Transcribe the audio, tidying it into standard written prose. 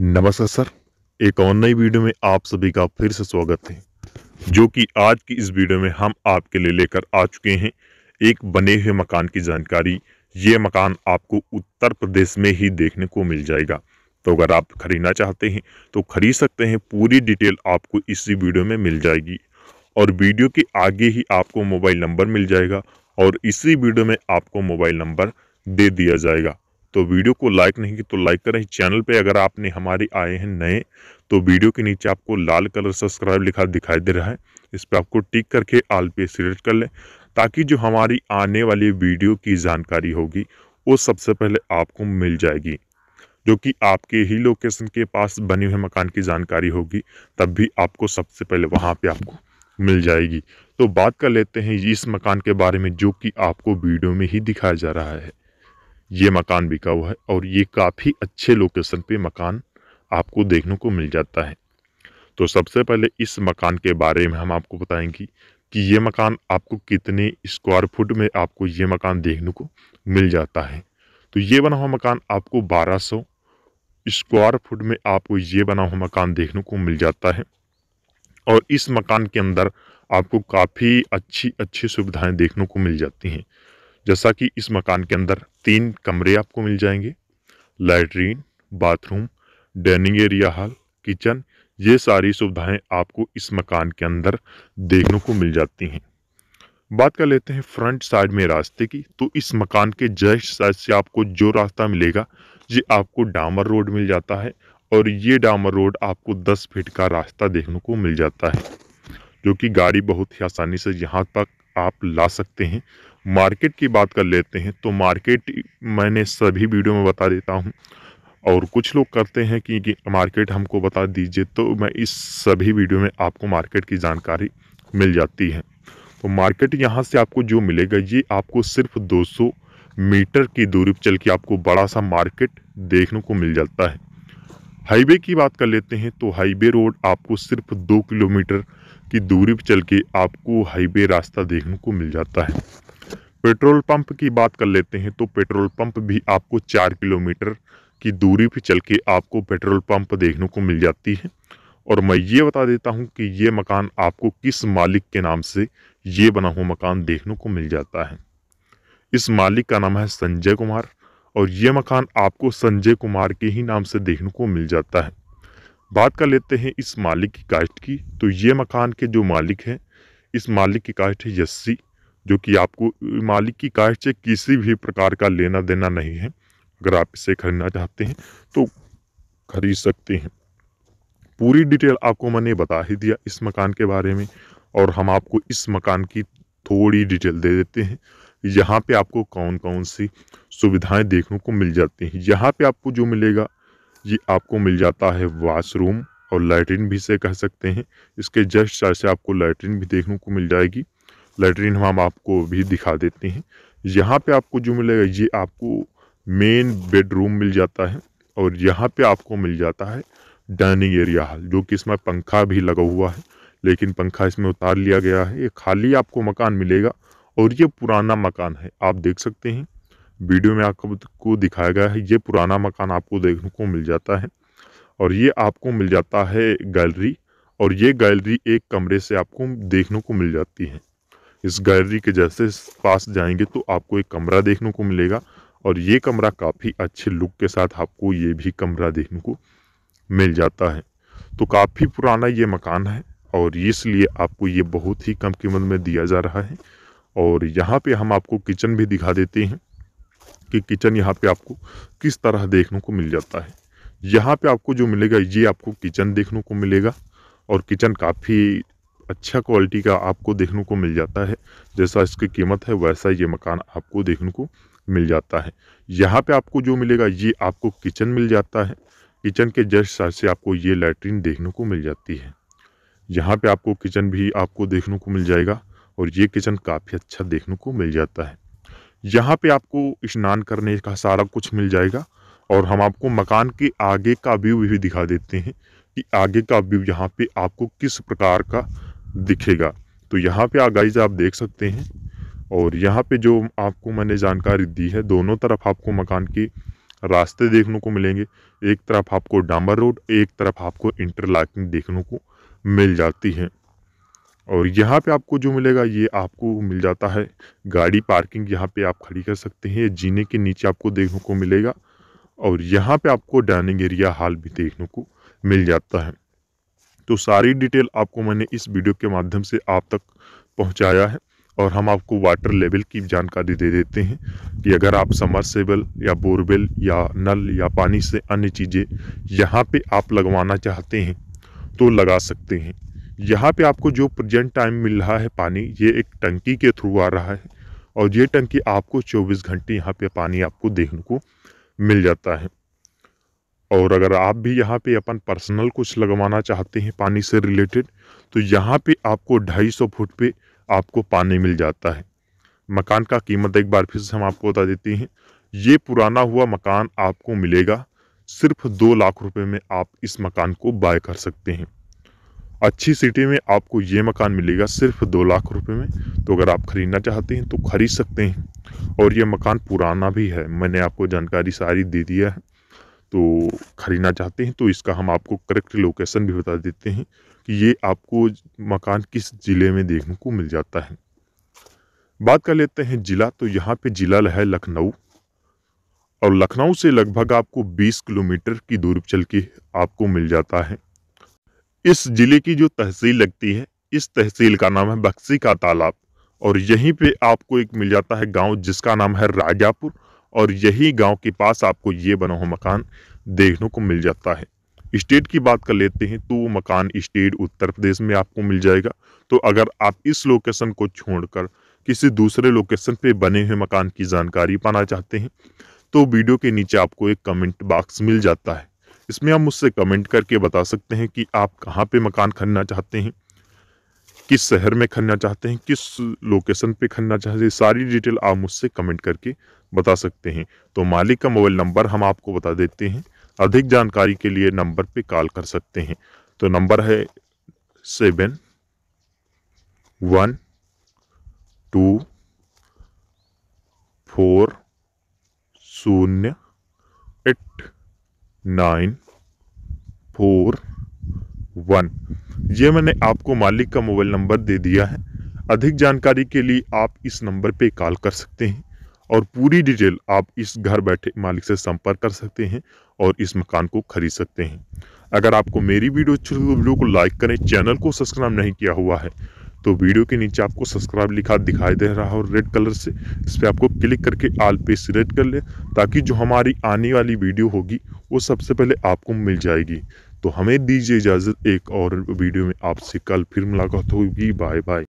नमस्कार सर, एक और नई वीडियो में आप सभी का फिर से स्वागत है, जो कि आज की इस वीडियो में हम आपके लिए लेकर आ चुके हैं एक बने हुए मकान की जानकारी। ये मकान आपको उत्तर प्रदेश में ही देखने को मिल जाएगा, तो अगर आप खरीदना चाहते हैं तो खरीद सकते हैं। पूरी डिटेल आपको इसी वीडियो में मिल जाएगी और वीडियो के आगे ही आपको मोबाइल नंबर मिल जाएगा और इसी वीडियो में आपको मोबाइल नंबर दे दिया जाएगा। तो वीडियो को लाइक नहीं की तो लाइक करें। चैनल पे अगर आपने हमारे आए हैं नए तो वीडियो के नीचे आपको लाल कलर सब्सक्राइब लिखा दिखाई दे रहा है, इस पर आपको टिक करके ऑल पे सिलेक्ट कर लें, ताकि जो हमारी आने वाली वीडियो की जानकारी होगी वो सबसे पहले आपको मिल जाएगी, जो कि आपके ही लोकेशन के पास बने हुए मकान की जानकारी होगी, तब भी आपको सबसे पहले वहाँ पर आपको मिल जाएगी। तो बात कर लेते हैं इस मकान के बारे में, जो कि आपको वीडियो में ही दिखाया जा रहा है। ये मकान बिका हुआ है और ये काफ़ी अच्छे लोकेशन पे मकान आपको देखने को मिल जाता है। तो सबसे पहले इस मकान के बारे में हम आपको बताएंगे कि ये मकान आपको कितने स्क्वायर फुट में आपको ये मकान देखने को मिल जाता है। तो ये बना हुआ मकान आपको 1200 स्क्वायर फुट में आपको ये बना हुआ मकान देखने को मिल जाता है और इस मकान के अंदर आपको काफ़ी अच्छी अच्छी सुविधाएँ देखने को मिल जाती हैं, जैसा कि इस मकान के अंदर 3 कमरे आपको मिल जाएंगे, latrine, bathroom, dining area, hall, kitchen, ये सारी सुविधाएं आपको इस मकान के अंदर देखने को मिल जाती हैं। बात कर लेते हैं फ्रंट साइड में रास्ते की, तो इस मकान के जस्ट साइड से आपको जो रास्ता मिलेगा ये आपको डामर रोड मिल जाता है और ये डामर रोड आपको 10 फीट का रास्ता देखने को मिल जाता है, जो कि गाड़ी बहुत ही आसानी से यहाँ तक आप ला सकते हैं। मार्केट की बात कर लेते हैं तो मार्केट मैंने सभी वीडियो में बता देता हूं और कुछ लोग करते हैं कि मार्केट हमको बता दीजिए, तो मैं इस सभी वीडियो में आपको मार्केट की जानकारी मिल जाती है। तो मार्केट यहां से आपको जो मिलेगा ये आपको सिर्फ 200 मीटर की दूरी पर चल के आपको बड़ा सा मार्केट देखने को मिल जाता है। हाईवे की बात कर लेते हैं तो हाईवे रोड आपको सिर्फ 2 किलोमीटर की दूरी पर चल के आपको हाईवे रास्ता देखने को मिल जाता है। पेट्रोल पंप की बात कर लेते हैं तो पेट्रोल पंप भी आपको 4 किलोमीटर की दूरी पर चल के आपको पेट्रोल पंप देखने को मिल जाती है। और मैं ये बता देता हूँ कि ये मकान आपको किस मालिक के नाम से ये बना हुआ मकान देखने को मिल जाता है। इस मालिक का नाम है संजय कुमार और ये मकान आपको संजय कुमार के ही नाम से देखने को मिल जाता है। बात कर लेते हैं इस मालिक की कास्ट की, तो ये मकान के जो मालिक हैं इस मालिक की कास्ट है यस्सी, जो कि आपको मालिक की कास्ट से किसी भी प्रकार का लेना देना नहीं है। अगर आप इसे खरीदना चाहते हैं तो खरीद सकते हैं। पूरी डिटेल आपको मैंने बता ही दिया इस मकान के बारे में और हम आपको इस मकान की थोड़ी डिटेल दे देते हैं। यहाँ पे आपको कौन कौन सी सुविधाएं देखने को मिल जाती हैं। यहाँ पे आपको जो मिलेगा ये आपको मिल जाता है वॉशरूम और लैट्रिन भी से कह सकते हैं। इसके जस्ट साइड से आपको लैट्रिन भी देखने को मिल जाएगी, लैट्रिन हम आपको भी दिखा देते हैं। यहाँ पे आपको जो मिलेगा ये आपको मेन बेडरूम मिल जाता है और यहाँ पे आपको मिल जाता है डाइनिंग एरिया हॉल, जो कि इसमें पंखा भी लगा हुआ है, लेकिन पंखा इसमें उतार लिया गया है। ये खाली आपको मकान मिलेगा और ये पुराना मकान है, आप देख सकते हैं वीडियो में आपको दिखाया गया है। ये पुराना मकान आपको देखने को मिल जाता है और ये आपको मिल जाता है गैलरी और ये गैलरी एक कमरे से आपको देखने को मिल जाती है। इस गैलरी के जैसे पास जाएंगे तो आपको एक कमरा देखने को मिलेगा और ये कमरा काफ़ी अच्छे लुक के साथ आपको ये भी कमरा देखने को मिल जाता है। तो काफ़ी पुराना ये मकान है और इसलिए आपको ये बहुत ही कम कीमत में दिया जा रहा है। और यहाँ पे हम आपको किचन भी दिखा देते हैं कि किचन यहाँ पे आपको किस तरह देखने को मिल जाता है। यहाँ पे आपको जो मिलेगा ये आपको किचन देखने को मिलेगा और किचन काफ़ी अच्छा क्वालिटी का आपको देखने को मिल जाता है। जैसा इसकी कीमत है वैसा ये मकान आपको देखने को मिल जाता है। यहाँ पे आपको जो मिलेगा ये आपको किचन मिल जाता है, किचन के जस्ट साइड से आपको ये लैट्रिन देखने को मिल जाती है। यहाँ पे आपको किचन भी आपको देखने को मिल जाएगा और ये किचन काफ़ी अच्छा देखने को मिल जाता है। यहाँ पे आपको स्नान करने का सारा कुछ मिल जाएगा और हम आपको मकान के आगे का व्यू भी दिखा देते हैं कि आगे का व्यू यहाँ पे आपको किस प्रकार का दिखेगा। तो यहाँ पे गाइस आप देख सकते हैं और यहाँ पे जो आपको मैंने जानकारी दी है दोनों तरफ आपको मकान की रास्ते देखने को मिलेंगे। एक तरफ आपको डांबर रोड, एक तरफ आपको इंटरलॉकिंग देखने को मिल जाती है। और यहाँ पे आपको जो मिलेगा ये आपको मिल जाता है गाड़ी पार्किंग, यहाँ पे आप खड़ी कर सकते हैं। जीने के नीचे आपको देखने को मिलेगा और यहाँ पे आपको डाइनिंग एरिया हॉल भी देखने को मिल जाता है। तो सारी डिटेल आपको मैंने इस वीडियो के माध्यम से आप तक पहुँचाया है। और हम आपको वाटर लेवल की जानकारी दे देते हैं कि अगर आप समरसेबल या बोरवेल या नल या पानी से अन्य चीज़ें यहाँ पे आप लगवाना चाहते हैं तो लगा सकते हैं। यहाँ पे आपको जो प्रेजेंट टाइम मिल रहा है पानी, ये एक टंकी के थ्रू आ रहा है और ये टंकी आपको 24 घंटे यहाँ पे पानी आपको देखने को मिल जाता है। और अगर आप भी यहाँ पे अपन पर्सनल कुछ लगवाना चाहते हैं पानी से रिलेटेड तो यहाँ पे आपको 250 फुट पे आपको पानी मिल जाता है। मकान का कीमत एक बार फिर से हम आपको बता देते हैं। ये पुराना हुआ मकान आपको मिलेगा सिर्फ 2 लाख रुपये में आप इस मकान को बाय कर सकते हैं। अच्छी सिटी में आपको ये मकान मिलेगा सिर्फ 2 लाख रुपए में। तो अगर आप ख़रीदना चाहते हैं तो ख़रीद सकते हैं। और ये मकान पुराना भी है, मैंने आपको जानकारी सारी दे दिया है। तो ख़रीदना चाहते हैं तो इसका हम आपको करेक्ट लोकेशन भी बता देते हैं कि ये आपको मकान किस ज़िले में देखने को मिल जाता है। बात कर लेते हैं ज़िला, तो यहाँ पे ज़िला है लखनऊ। और लखनऊ से लगभग आपको 20 किलोमीटर की दूरी चल के आपको मिल जाता है। इस ज़िले की जो तहसील लगती है, इस तहसील का नाम है बक्सी का तालाब। और यहीं पे आपको एक मिल जाता है गांव जिसका नाम है राजापुर। और यही गांव के पास आपको ये बना हुआ मकान देखने को मिल जाता है। स्टेट की बात कर लेते हैं तो मकान स्टेट उत्तर प्रदेश में आपको मिल जाएगा। तो अगर आप इस लोकेशन को छोड़कर किसी दूसरे लोकेशन पे बने हुए मकान की जानकारी पाना चाहते हैं तो वीडियो के नीचे आपको एक कमेंट बॉक्स मिल जाता है। इसमें आप मुझसे कमेंट करके बता सकते हैं कि आप कहाँ पे मकान खरीदना चाहते हैं, किस शहर में खरीदना चाहते हैं, किस लोकेशन पे खरीदना चाहते हैं। सारी डिटेल आप मुझसे कमेंट करके बता सकते हैं। तो मालिक का मोबाइल नंबर हम आपको बता देते हैं। अधिक जानकारी के लिए नंबर पे कॉल कर सकते हैं। तो नंबर है 712408941। ये मैंने आपको मालिक का मोबाइल नंबर दे दिया है। अधिक जानकारी के लिए आप इस नंबर पे कॉल कर सकते हैं और पूरी डिटेल आप इस घर बैठे मालिक से संपर्क कर सकते हैं और इस मकान को खरीद सकते हैं। अगर आपको मेरी वीडियो अच्छी लगी तो वीडियो को लाइक करें। चैनल को सब्सक्राइब नहीं किया हुआ है तो वीडियो के नीचे आपको सब्सक्राइब लिखा दिखाई दे रहा है और रेड कलर से, इस पर आपको क्लिक करके ऑल पे सिलेक्ट कर लें ताकि जो हमारी आने वाली वीडियो होगी वो सबसे पहले आपको मिल जाएगी। तो हमें दीजिए इजाज़त, एक और वीडियो में आपसे कल फिर मुलाकात होगी। Bye bye.